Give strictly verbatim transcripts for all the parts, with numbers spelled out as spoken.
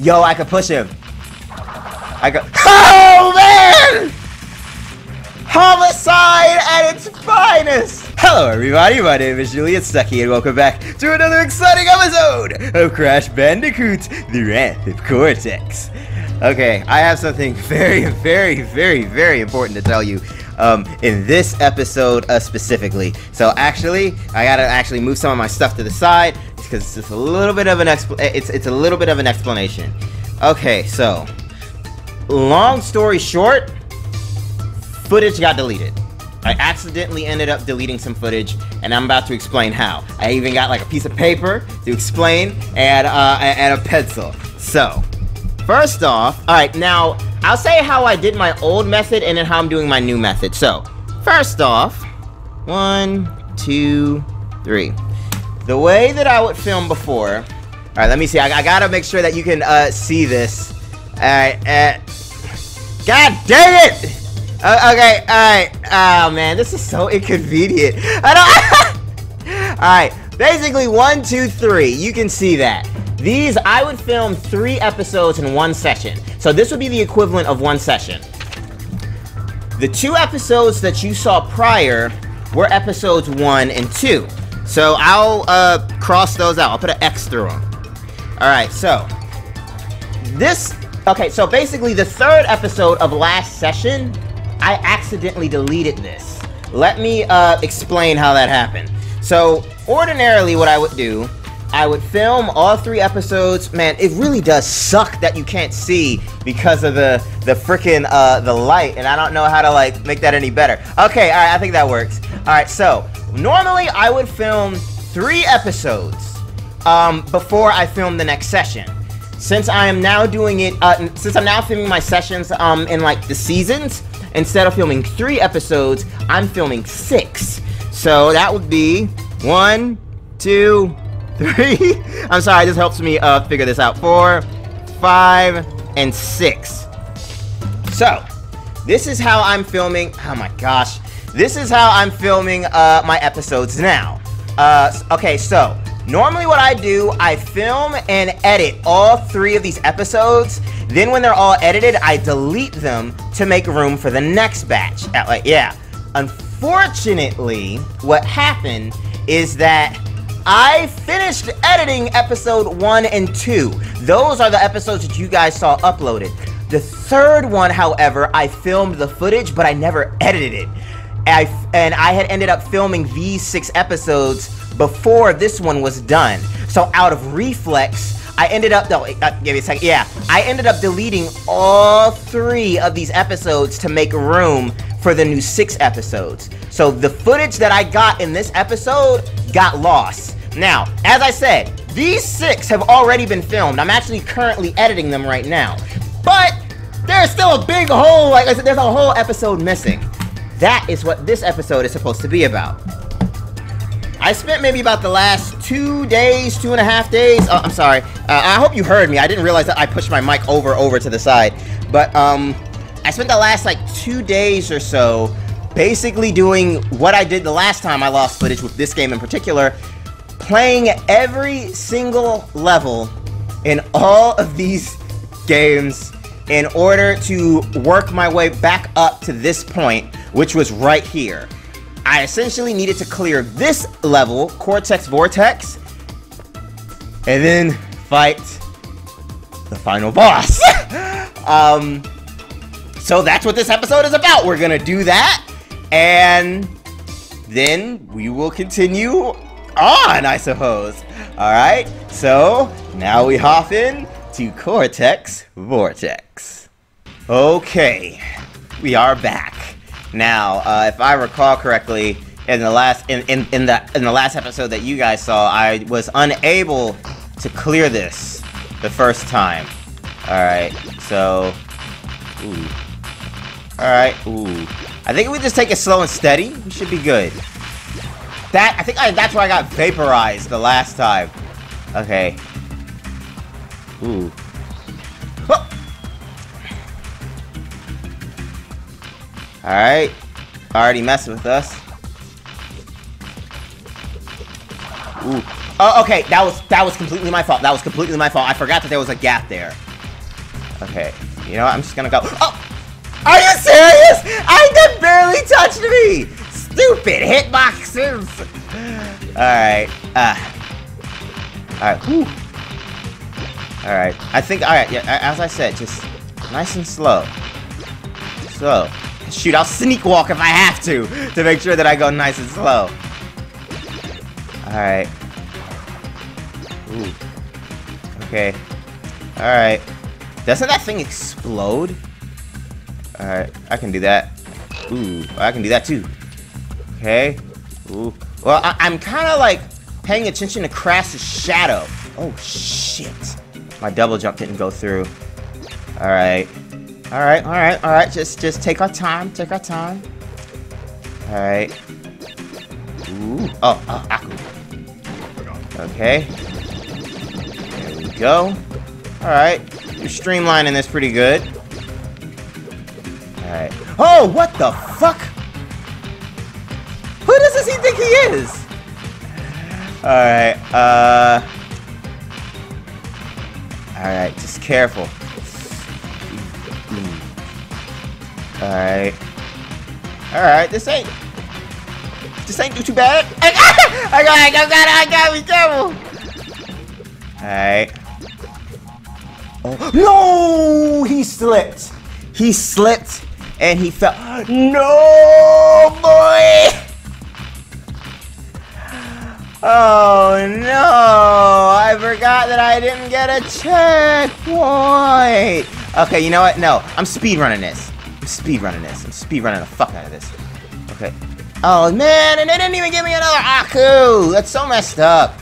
Yo, I could push him. I could. Oh man! Homicide at its finest! Hello everybody, my name is Julian Stuckey and welcome back to another exciting episode of Crash Bandicoot: The Wrath of Cortex. Okay, I have something very, very, very, very important to tell you um, in this episode uh, specifically. So actually, I gotta actually move some of my stuff to the side because it's just a little bit of an expl- it's, it's a little bit of an explanation. Okay, so, long story short, footage got deleted. I accidentally ended up deleting some footage, and I'm about to explain how. I even got like a piece of paper to explain, and uh, and a pencil. So, first off, all right, now I'll say how I did my old method and then how I'm doing my new method. So, first off, one, two, three. The way that I would film before. All right, let me see. I, I gotta make sure that you can uh, see this. All right, uh, God dang it! Uh, okay, alright, oh man, this is so inconvenient. I don't. Alright, basically one, two, three, you can see that. These, I would film three episodes in one session. So this would be the equivalent of one session. The two episodes that you saw prior were episodes one and two. So I'll uh, cross those out, I'll put an X through them. Alright, so, this, okay, so basically the third episode of last session, I accidentally deleted this. Let me uh, explain how that happened. So, ordinarily what I would do, I would film all three episodes. Man, it really does suck that you can't see because of the, the frickin' uh, the light, and I don't know how to like make that any better. Okay, alright, I think that works. Alright, so, normally I would film three episodes um, before I film the next session. Since I am now doing it, uh, since I'm now filming my sessions um, in like the seasons, instead of filming three episodes, I'm filming six. So that would be one, two, three. I'm sorry, this helps me uh, figure this out. Four, five, and six. So, this is how I'm filming, oh my gosh. This is how I'm filming uh, my episodes now. Uh, okay, so, normally what I do, I film and edit all three of these episodes. Then when they're all edited, I delete them to make room for the next batch. Like, yeah. Unfortunately, what happened is that I finished editing episode one and two. Those are the episodes that you guys saw uploaded. The third one, however, I filmed the footage, but I never edited it. I, and I had ended up filming these six episodes before this one was done. So out of reflex, I ended up, no, uh, give me a second, yeah, I ended up deleting all three of these episodes to make room for the new six episodes. So the footage that I got in this episode got lost. Now, as I said, these six have already been filmed. I'm actually currently editing them right now. But there's still a big hole, like I said, there's a whole episode missing. That is what this episode is supposed to be about. I spent maybe about the last two days, two and a half days. Oh, I'm sorry. Uh, I hope you heard me. I didn't realize that I pushed my mic over, over to the side. But um, I spent the last like two days or so basically doing what I did the last time I lost footage with this game in particular, playing every single level in all of these games in order to work my way back up to this point, which was right here. I essentially needed to clear this level, Cortex Vortex, and then fight the final boss. um, so that's what this episode is about. We're gonna do that, and then we will continue on, I suppose. Alright, so now we hop in to Cortex Vortex. Okay, we are back. Now, uh, if I recall correctly, in the last in, in, in the in the last episode that you guys saw, I was unable to clear this the first time. Alright, so ooh. Alright, ooh. I think if we just take it slow and steady, we should be good. That I think I, that's where I got vaporized the last time. Okay. Ooh. Alright, already messed with us. Ooh. Oh, okay, that was that was completely my fault. That was completely my fault. I forgot that there was a gap there. Okay, you know what? I'm just gonna go. Oh! Are you serious? I could barely touch me! Stupid hitboxes! Alright. Uh. Alright. Alright. I think, alright, yeah, as I said, just nice and slow. Slow. Shoot, I'll sneak walk if I have to, to make sure that I go nice and slow. Alright. Ooh. Okay. Alright. Doesn't that thing explode? Alright, I can do that. Ooh, I can do that too. Okay. Ooh. Well, I I'm kind of like paying attention to Crash's shadow. Oh, shit. My double jump didn't go through. Alright. Alright, alright, alright. Just just take our time. Take our time. Alright. Ooh. Oh, oh, Aku. Okay. There we go. Alright. You're streamlining this pretty good. Alright. Oh, what the fuck? Who does this he think he is? Alright, uh... Alright, just careful. Alright. Alright, this ain't... This ain't do too bad. I got it! I got it! I got it! I got it! Be careful! Alright. Oh. No! He slipped! He slipped! And he fell. No, boy! Oh, no! I forgot that I didn't get a checkpoint! Okay, you know what? No, I'm speedrunning this. I'm speedrunning this. I'm speedrunning the fuck out of this. Okay. Oh, man, and they didn't even give me another Aku! That's so messed up.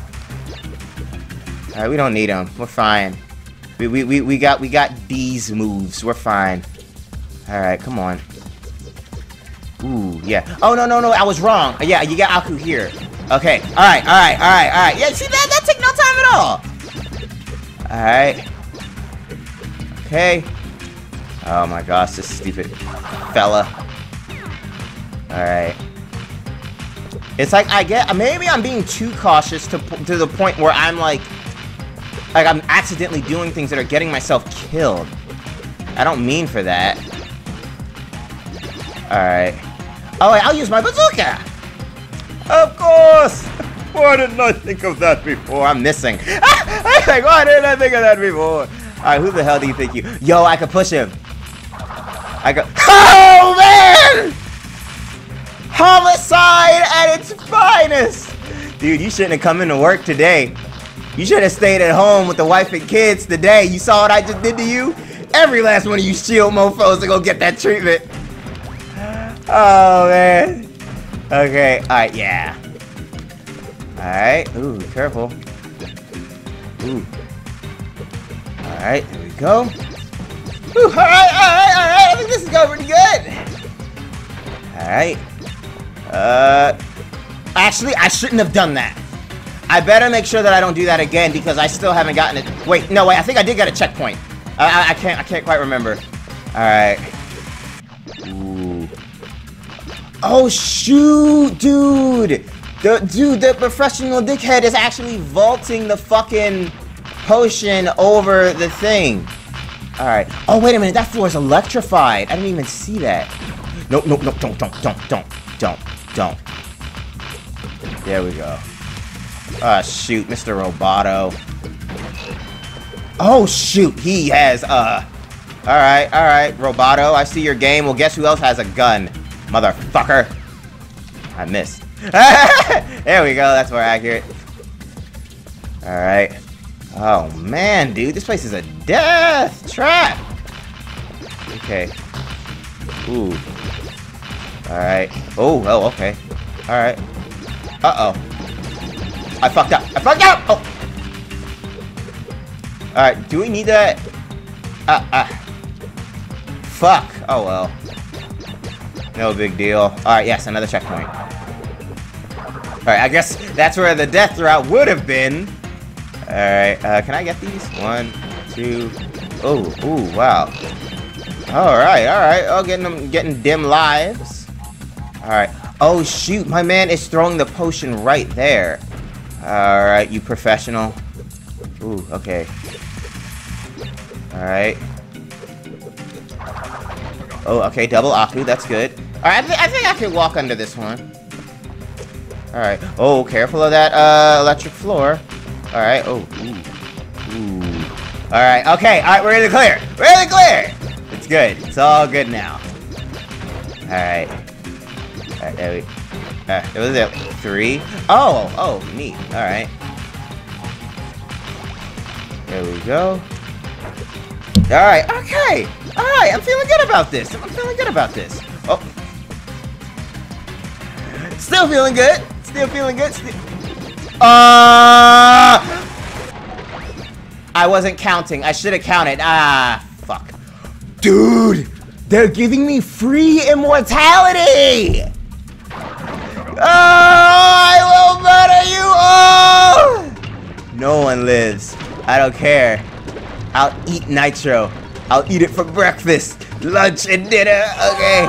Alright, we don't need them. We're fine. We, we, we, we, got, we got these moves. We're fine. Alright, come on. Ooh, yeah. Oh, no, no, no, I was wrong. Yeah, you got Aku here. Okay, alright, alright, alright, alright. Yeah, see, that, that took no time at all. Alright. Okay. Oh my gosh, this stupid fella. Alright. It's like, I get, maybe I'm being too cautious to, to the point where I'm like, like I'm accidentally doing things that are getting myself killed. I don't mean for that. Alright. Oh, wait, I'll use my bazooka! Of course! Why didn't I think of that before? I'm missing. Ah! I was like, why didn't I think of that before? Alright, who the hell do you think you... Yo, I could push him. I could... Oh, man! Homicide at its finest! Dude, you shouldn't have come into work today. You should have stayed at home with the wife and kids today. You saw what I just did to you? Every last one of you shield mofos to go get that treatment. Oh, man. Okay. All right. Yeah. All right. Ooh, careful. Ooh. All right. There we go. Ooh, all right. All right. All right. I think this is going pretty good. All right. Uh. Actually, I shouldn't have done that. I better make sure that I don't do that again because I still haven't gotten it. Wait. No. Wait. I think I did get a checkpoint. I I, I can't. I can't quite remember. All right. Oh shoot, dude! The dude, the professional dickhead is actually vaulting the fucking potion over the thing. All right. Oh wait a minute, that floor is electrified. I didn't even see that. Nope, nope, nope. Don't, don't, don't, don't, don't, don't. There we go. Ah, shoot, Mister Roboto. Oh shoot, he has uh. All right, all right, Roboto. I see your game. Well, guess who else has a gun? Motherfucker! I missed. There we go, that's more accurate. Alright. Oh man, dude, this place is a death trap! Okay. Ooh. Alright. Oh, oh, okay. Alright. Uh-oh. I fucked up. I fucked up! Oh! Alright, do we need that? Uh, uh. Fuck. Oh well. No big deal. Alright, yes, another checkpoint. Alright, I guess that's where the death route would have been. Alright, uh, can I get these? One, two... Oh, ooh, wow. Alright, alright. Oh, getting them, getting dim lives. Alright. Oh, shoot, my man is throwing the potion right there. Alright, you professional. Ooh, okay. Alright. Oh, okay, double Aku, that's good. Alright, I, th I think I can walk under this one. Alright. Oh, careful of that uh, electric floor. Alright, oh. Ooh. Ooh. Alright, okay, alright, we're in the clear. We're in the clear! It's good. It's all good now. Alright. Alright, there we... Alright, it was at three. Oh, oh, neat. Alright. There we go. Alright, okay! Alright, I'm feeling good about this! I'm feeling good about this! Oh! Still feeling good! Still feeling good! Still... Uh... I wasn't counting. I should have counted. Ah, fuck. Dude! They're giving me free immortality! Oh, I will murder you all! No one lives. I don't care. I'll eat nitro. I'll eat it for breakfast, lunch, and dinner. Okay.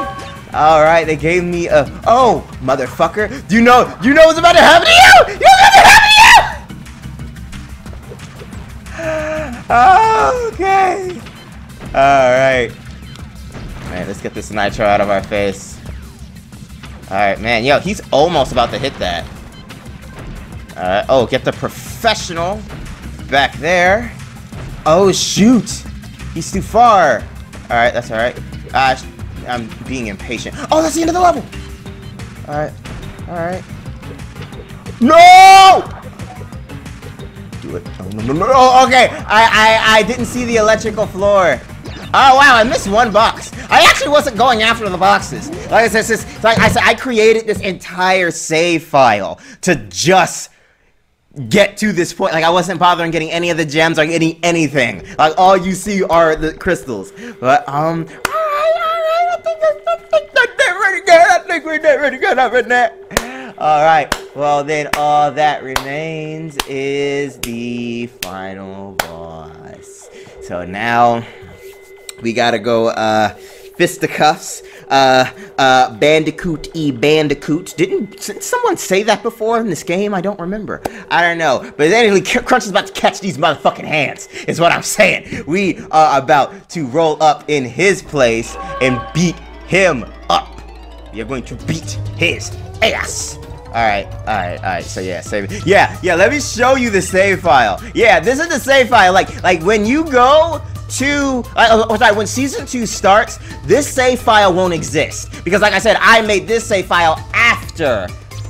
All right. They gave me a. Oh, motherfucker! Do you know? You know what's about to happen to you? You're about to happen to you! Oh, okay. All right. All right. Let's get this nitro out of our face. All right, man. Yo, he's almost about to hit that. All right. Oh, get the professional back there. Oh, shoot! He's too far! Alright, that's alright. Uh, I'm being impatient. Oh, that's the end of the level! Alright. Alright. No! Do it. Oh, no, no, no. Oh, okay! I, I, I didn't see the electrical floor. Oh, wow, I missed one box. I actually wasn't going after the boxes. Like I said, it's just, like I, said I created this entire save file to just... get to this point. Like I wasn't bothering getting any of the gems or any anything. Like all you see are the crystals. But um, alright, alright. I think I think I did really good. I think we did really good up in there. All right. Well, then all that remains is the final boss. So now we gotta go. Uh, fisticuffs. Uh, uh, Bandicoot e Bandicoot. Didn't someone say that before in this game? I don't remember. I don't know. But anyway, Crunch is about to catch these motherfucking hands, is what I'm saying. We are about to roll up in his place and beat him up. You're going to beat his ass. Alright, alright, alright, so yeah, save it. Yeah, yeah, let me show you the save file. Yeah, this is the save file. Like, like when you go... Two, uh, sorry, when season two starts, this save file won't exist because, like I said, I made this save file after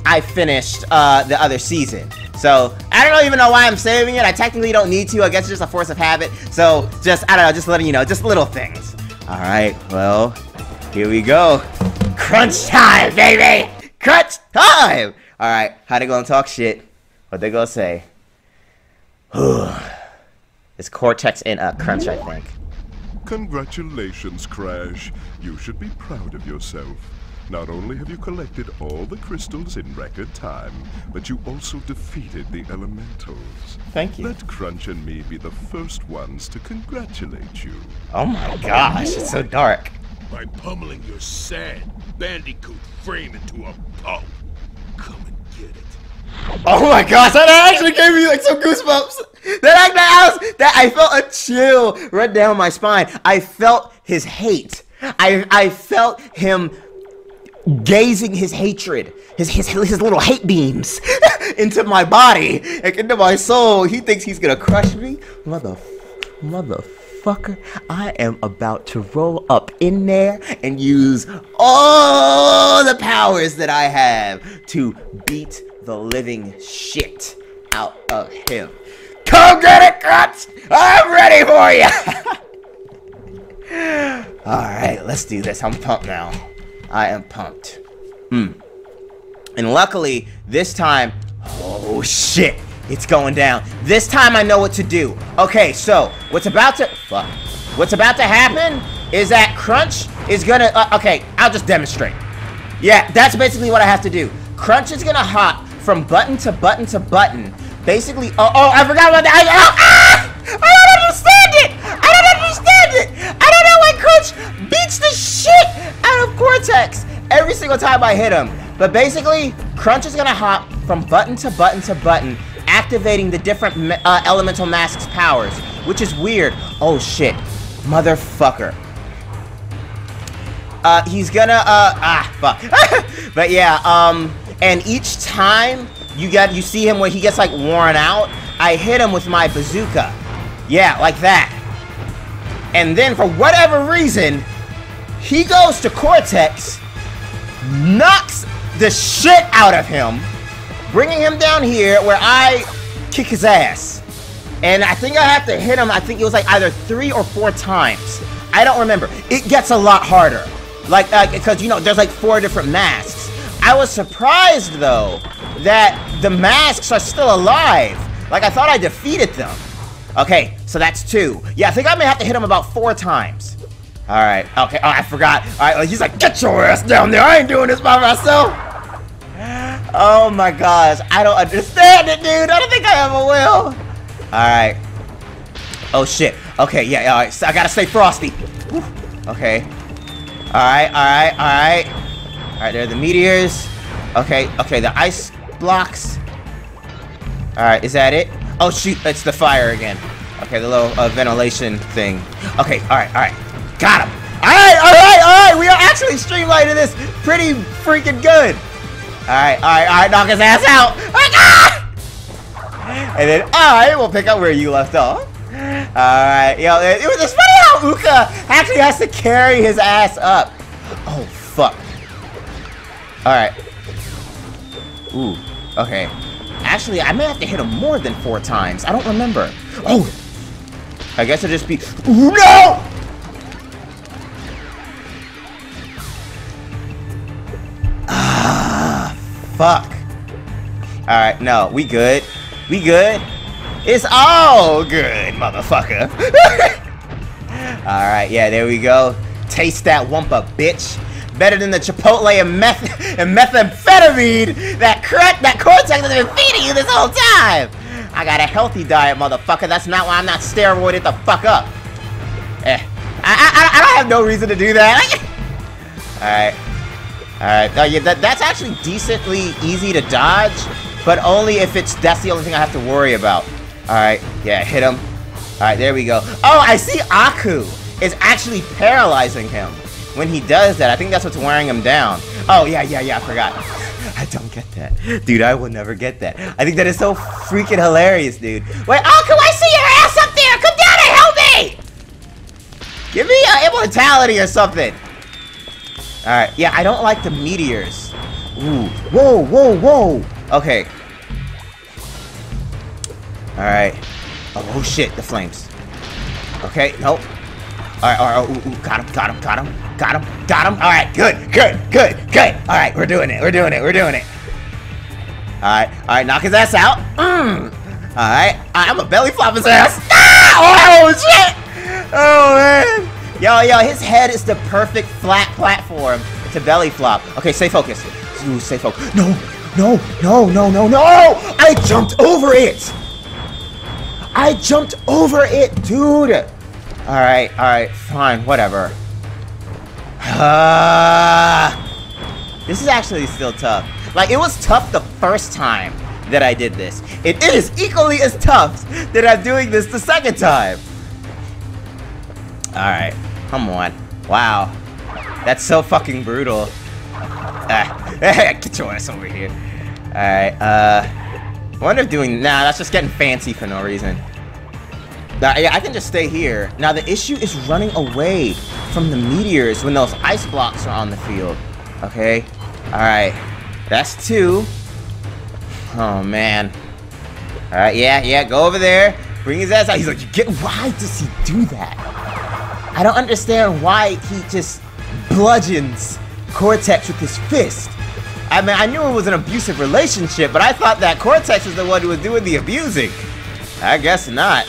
I finished uh, the other season. So I don't even know why I'm saving it. I technically don't need to. I guess it's just a force of habit. So just I don't know, just letting you know, just little things. All right, well, here we go. Crunch time, baby. Crunch time. All right, how they gonna talk shit? What they gonna say? It's Cortex and uh, Crunch, I think. Congratulations, Crash. You should be proud of yourself. Not only have you collected all the crystals in record time, but you also defeated the elementals. Thank you. Let Crunch and me be the first ones to congratulate you. Oh my gosh, it's so dark. By pummeling your sad Bandicoot frame into a pulp. Come and get it. Oh my gosh, that actually gave me like some goosebumps. That, that, I was, that I felt a chill run down my spine. I felt his hate. I I felt him gazing his hatred, his his his little hate beams into my body, like into my soul. He thinks he's gonna crush me, mother, mother. Fucker, I am about to roll up in there and use all the powers that I have to beat the living shit out of him. Come get it, Crunch! I'm ready for you! Alright, let's do this. I'm pumped now. I am pumped. Hmm. And luckily, this time... Oh, shit! It's going down. This time I know what to do. Okay, so what's about to fuck. What's about to happen is that Crunch is gonna uh, okay, I'll just demonstrate. Yeah, that's basically what I have to do. Crunch is gonna hop from button to button to button. Basically, oh, oh I forgot about that. I, oh, ah! I don't understand it! I don't understand it! I don't know why Crunch beats the shit out of Cortex every single time I hit him. But basically, Crunch is gonna hop from button to button to button, activating the different uh, elemental masks' powers, which is weird. Oh shit, motherfucker! Uh, he's gonna, uh, ah, fuck. But yeah, um, and each time you get, you see him when he gets, like, worn out, I hit him with my bazooka. Yeah, like that. And then, for whatever reason, he goes to Cortex, knocks the shit out of him, bringing him down here where I kick his ass. And I think I have to hit him, I think it was like either three or four times. I don't remember. It gets a lot harder. Like, uh, because, you know, there's like four different masks. I was surprised, though, that the masks are still alive. Like, I thought I defeated them. Okay, so that's two. Yeah, I think I may have to hit him about four times. All right, okay, oh, I forgot. All right, he's like, get your ass down there. I ain't doing this by myself. Oh my gosh, I don't understand it, dude. I don't think I ever will. All right. Oh shit. Okay, yeah, all right. So I gotta stay frosty. Woo. Okay. All right, all right, all right. All right, there are the meteors. Okay, okay, the ice blocks. All right, is that it? Oh shoot, it's the fire again. Okay, the little uh, ventilation thing. Okay, all right, all right. Got him. All right, all right, all right. We are actually streamlining this pretty freaking good. All right, all right, all right. Knock his ass out. Ah! And then I will pick up where you left off. All right, yo, it, it was just funny how Uka actually has to carry his ass up. Oh fuck. All right. Ooh. Okay. Actually, I may have to hit him more than four times. I don't remember. Oh. I guess it'll just be. Ooh, no. Ah, fuck. All right, no, we good. We good. It's all good, motherfucker. All right, yeah, there we go. Taste that wumpa, bitch. Better than the Chipotle and meth and methamphetamine that crack that Cortex has been feeding you this whole time. I got a healthy diet, motherfucker. That's not why I'm not steroided the fuck up. Eh, I I, I don't have no reason to do that. All right, all right. No, yeah, that that's actually decently easy to dodge, but only if it's that's the only thing I have to worry about. Alright, yeah, hit him. Alright, there we go. Oh, I see Aku is actually paralyzing him when he does that. I think that's what's wearing him down. Oh, yeah, yeah, yeah, I forgot. I don't get that. Dude, I will never get that. I think that is so freaking hilarious, dude. Wait, Aku, I see your ass up there! Come down and help me! Give me uh, immortality or something. Alright, yeah, I don't like the meteors. Ooh, whoa, whoa, whoa. Okay. All right. Oh, oh shit, the flames. Okay, nope. All right, all right, ooh, ooh, got him, got him, got him, got him, got him. All right, good, good, good, good. All right, we're doing it, we're doing it, we're doing it. All right, all right, knock his ass out. Mm. All right, I'm a belly flop his ass. Ah! Oh shit! Oh man. Yo, yo, his head is the perfect flat platform to belly flop. Okay, stay focused. Ooh, stay focused. No, no, no, no, no, no! I jumped over it. I jumped over it, dude! Alright, alright, fine, whatever. Uh, this is actually still tough. Like, it was tough the first time that I did this. It is equally as tough that I'm doing this the second time. Alright, come on. Wow. That's so fucking brutal. Ah, get your ass over here. Alright, uh... I wonder if doing... Nah, that's just getting fancy for no reason. Now, yeah, I can just stay here. Now, the issue is running away from the meteors when those ice blocks are on the field. Okay? Alright. That's two. Oh, man. Alright, yeah, yeah. Go over there. Bring his ass out. He's like, you get... Why does he do that? I don't understand why he just bludgeons Cortex with his fist. I mean, I knew it was an abusive relationship, but I thought that Cortex was the one who was doing the abusing. I guess not.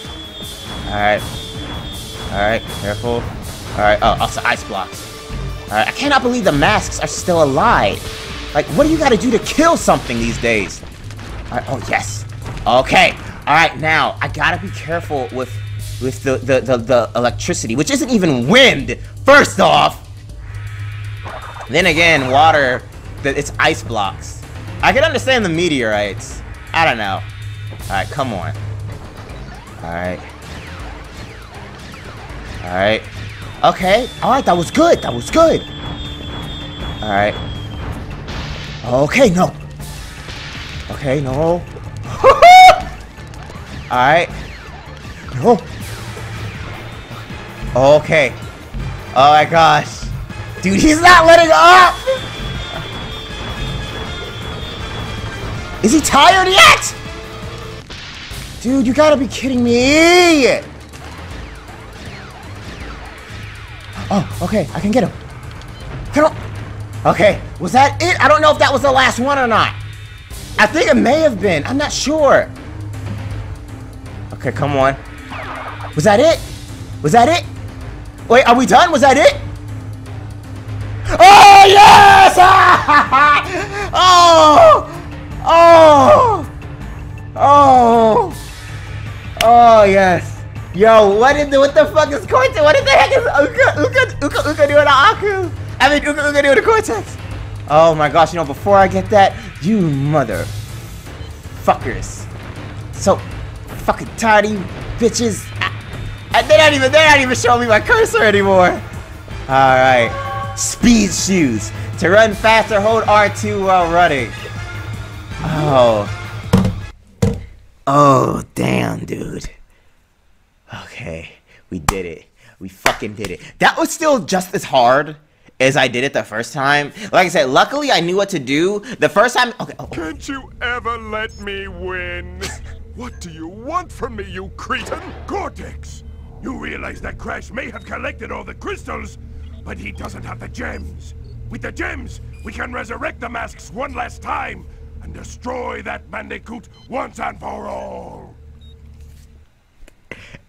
Alright. Alright, careful. Alright, oh, also ice blocks. Alright, I cannot believe the masks are still alive. Like, what do you gotta do to kill something these days? Alright, oh, yes. Okay. Alright, now, I gotta be careful with with the, the, the, the electricity, which isn't even wind, first off. Then again, water... That it's ice blocks. I can understand the meteorites. I don't know. Alright, come on. Alright. Alright. Okay. Alright, that was good. That was good. Alright. Okay, no. Okay, no. Alright. No. Okay. Oh my gosh. Dude, he's not letting up! Is he tired yet? Dude, you gotta be kidding me! Oh, okay, I can get him. Come on. Okay, was that it? I don't know if that was the last one or not. I think it may have been. I'm not sure. Okay, come on. Was that it? Was that it? Wait, are we done? Was that it? Oh, yes! Oh! Oh! Oh! Oh, yes. Yo, what is the, what the fuck is Cortex? What the heck is Uka Uka, Uka, Uka doing to Aku? I mean, Uka Uka doing to Cortex. Oh my gosh, you know, before I get that, you mother fuckers. So fucking tired of you bitches. And they're not even, they're not even showing me my cursor anymore. Alright. Speed shoes. To run faster, hold R two while running. Oh. Oh, damn, dude. Okay. We did it. We fucking did it. That was still just as hard as I did it the first time. Like I said, luckily I knew what to do. The first time... Okay. Oh. Can't you ever let me win? What do you want from me, you cretin? Cortex! You realize that Crash may have collected all the crystals, but he doesn't have the gems. With the gems, we can resurrect the masks one last time and destroy that bandicoot once and for all.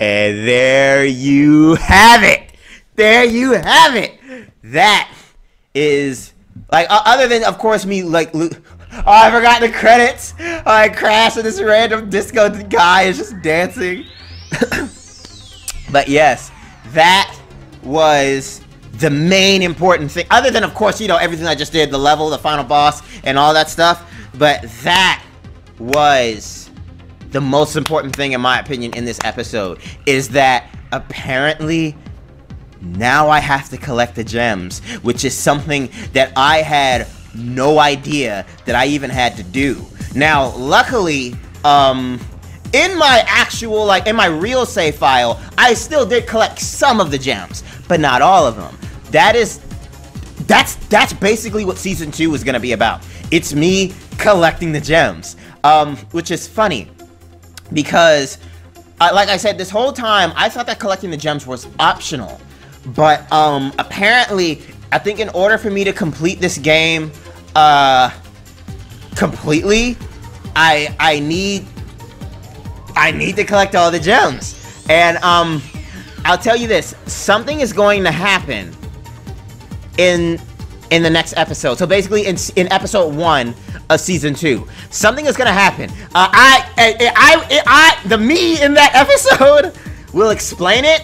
And there you have it! There you have it! That is... Like, uh, other than, of course, me, like... Oh, I forgot the credits! Oh, I crashed and this random disco guy is just dancing. But yes, that was the main important thing. Other than, of course, you know, everything I just did, the level, the final boss, and all that stuff. But that was the most important thing, in my opinion, in this episode. Is that, apparently... Now I have to collect the gems, which is something that I had no idea that I even had to do. Now, luckily, um, in my actual, like, in my real save file, I still did collect some of the gems, but not all of them. That is, that's, that's basically what season two is gonna be about. It's me collecting the gems, um, which is funny because, uh, like I said, this whole time, I thought that collecting the gems was optional. But, um, apparently, I think in order for me to complete this game, uh, completely, I, I need, I need to collect all the gems. And, um, I'll tell you this, something is going to happen in, in the next episode. So basically, in, in episode one of season two, something is gonna happen. Uh, I, I, I, I, the me in that episode will explain it.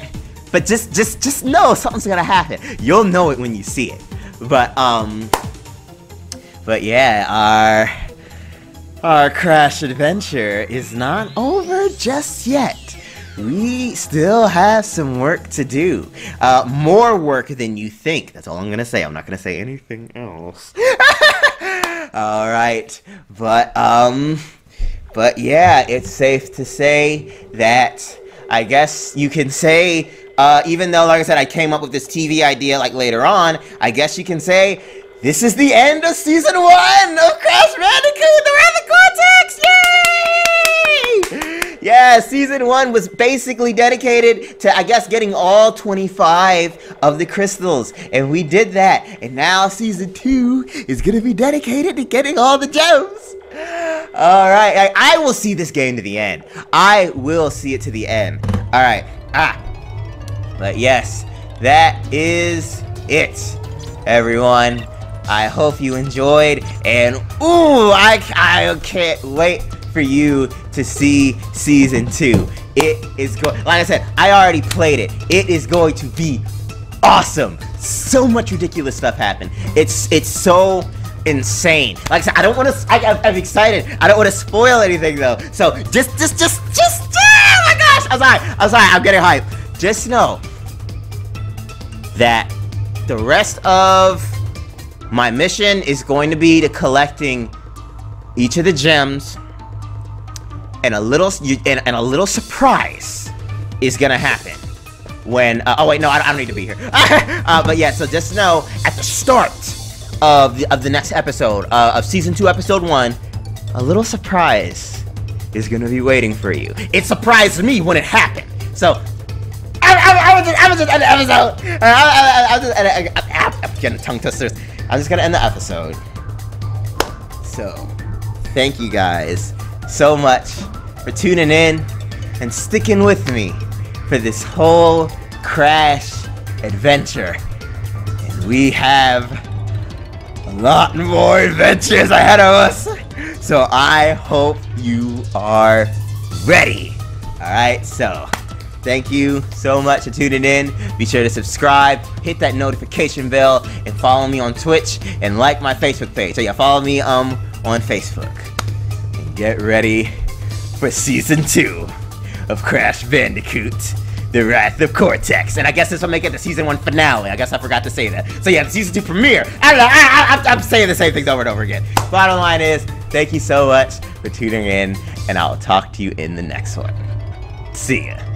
But just, just, just know something's gonna happen. You'll know it when you see it. But, um, but yeah, our, our Crash adventure is not over just yet. We still have some work to do. Uh, more work than you think. That's all I'm gonna say. I'm not gonna say anything else. All right. But, um, but yeah, it's safe to say that I guess you can say, Uh, even though, like I said, I came up with this T V idea, like, later on, I guess you can say, this is the end of Season one of Crash Bandicoot: The Wrath of Cortex! Yay! Yeah, Season one was basically dedicated to, I guess, getting all twenty-five of the crystals, and we did that, and now Season two is gonna be dedicated to getting all the gems! Alright, I, I will see this game to the end. I will see it to the end. Alright, ah. But yes, that is it, everyone. I hope you enjoyed, and ooh, I, I can't wait for you to see season two. It is going, like I said, I already played it. It is going to be awesome. So much ridiculous stuff happened. It's, it's so insane. Like I said, I don't want to, I'm excited. I don't want to spoil anything though. So just, just, just, just, oh my gosh. I'm sorry, I'm sorry, I'm getting hyped. Just know that the rest of My mission is going to be to collecting each of the gems, and a little and, and a little surprise is gonna happen when uh, oh wait no I, I don't need to be here. uh, but yeah, so just know at the start of the, of the next episode uh, of season two, episode one, a little surprise is gonna be waiting for you. It surprised me when it happened, so. I, I, I was just, I was just end the episode. I, I, I, I was just end the, I, I, I'm getting tongue twisters. I'm just gonna end the episode. So, thank you guys so much for tuning in and sticking with me for this whole Crash adventure. And we have a lot more adventures ahead of us. So I hope you are ready. All right, so. Thank you so much for tuning in. Be sure to subscribe, hit that notification bell, and follow me on Twitch and like my Facebook page. So yeah, follow me um on Facebook. And get ready for season two of Crash Bandicoot: The Wrath of Cortex. And I guess this will make it the season one finale. I guess I forgot to say that. So yeah, the season two premiere. I don't know. I, I, I'm saying the same things over and over again. Bottom line is, thank you so much for tuning in, and I'll talk to you in the next one. See ya.